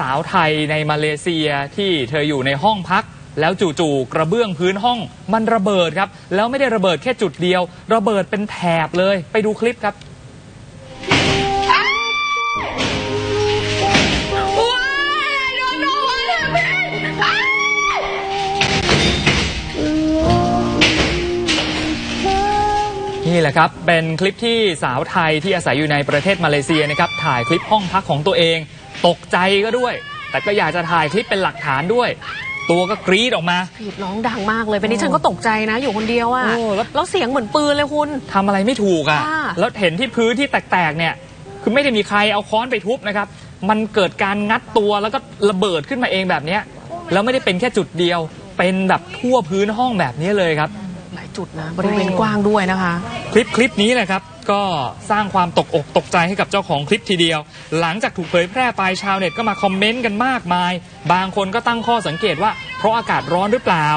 สาวไทยในมาเลเซียที่เธออยู่ในห้องพักแล้วจู่ๆกระเบื้องพื้นห้องมันระเบิดครับแล้วไม่ได้ระเบิดแค่จุดเดียวระเบิดเป็นแถบเลยไปดูคลิปครับนี่แหละครับเป็นคลิปที่สาวไทยที่อาศัยอยู่ในประเทศมาเลเซียนะครับถ่ายคลิปห้องพักของตัวเองตกใจก็ด้วยแต่ก็อยากจะถ่ายคลิปเป็นหลักฐานด้วยตัวก็กรีดออกมาหยุดร้องดังมากเลยเป็นดิฉันก็ตกใจนะอยู่คนเดียวอ่ะแล้วเสียงเหมือนปืนเลยคุณทำอะไรไม่ถูกอ่ะแล้วเห็นที่พื้นที่แตกๆเนี่ยคือไม่ได้มีใครเอาค้อนไปทุบนะครับมันเกิดการงัดตัวแล้วก็ระเบิดขึ้นมาเองแบบเนี้ยแล้วไม่ได้เป็นแค่จุดเดียวเป็นแบบทั่วพื้นห้องแบบนี้เลยครับหลายจุดนะบริเวณกว้างด้วยนะคะคลิปนี้นะครับก็สร้างความตกอกตกใจให้กับเจ้าของคลิปทีเดียวหลังจากถูกเผยแพร่ไปชาวเน็ตก็มาคอมเมนต์กันมากมายบางคนก็ตั้งข้อสังเกตว่าเพราะอากาศร้อนหรือเปล่า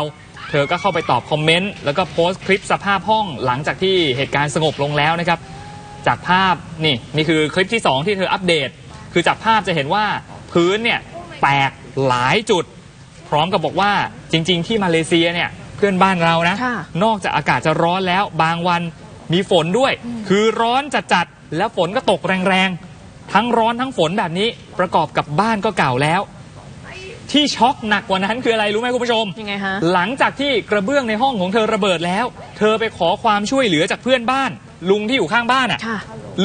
เธอก็เข้าไปตอบคอมเมนต์แล้วก็โพสต์คลิปสภาพห้องหลังจากที่เหตุการณ์สงบลงแล้วนะครับจากภาพนี่คือคลิปที่2ที่เธออัปเดตคือจากภาพจะเห็นว่าพื้นเนี่ยแตกหลายจุดพร้อมกับบอกว่าจริงๆที่มาเลเซียเนี่ยเพื่อนบ้านเรานะนอกจากอากาศจะร้อนแล้วบางวันมีฝนด้วยคือร้อนจัดๆแล้วฝนก็ตกแรงๆทั้งร้อนทั้งฝนแบบนี้ประกอบกับบ้านก็เก่าแล้วที่ช็อกหนักกว่านั้นคืออะไรรู้ไหมคุณผู้ชมยังไงฮะหลังจากที่กระเบื้องในห้องของเธอระเบิดแล้วเธอไปขอความช่วยเหลือจากเพื่อนบ้านลุงที่อยู่ข้างบ้านอ่ะ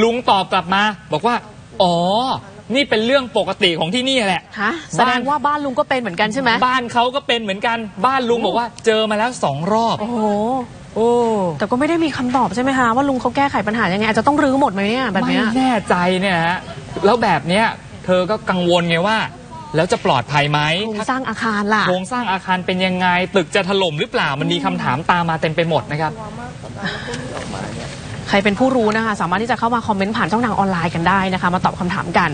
ลุงตอบกลับมาบอกว่าอ๋อนี่เป็นเรื่องปกติของที่นี่แหละแสดงว่าบ้านลุงก็เป็นเหมือนกันใช่ไหมบ้านเขาก็เป็นเหมือนกันบ้านลุงบอกว่าเจอมาแล้ว2 รอบโอ้โหแต่ก็ไม่ได้มีคำตอบใช่ไหมคะว่าลุงเขาแก้ไขปัญหายังไงอาจจะต้องรื้อหมดไหมเนี่ยแบบนี้ไม่แน่ใจเนี่ยฮะแล้วแบบเนี้ยเธอก็กังวลไงว่าแล้วจะปลอดภัยไหมโครงสร้างอาคารล่ะโครงสร้างอาคารเป็นยังไงตึกจะถล่มหรือเปล่ามันมีคำถามตามมาเต็มไปหมดนะครับใครเป็นผู้รู้นะคะสามารถที่จะเข้ามาคอมเมนต์ผ่านช่องทางออนไลน์กันได้นะคะมาตอบคำถามกัน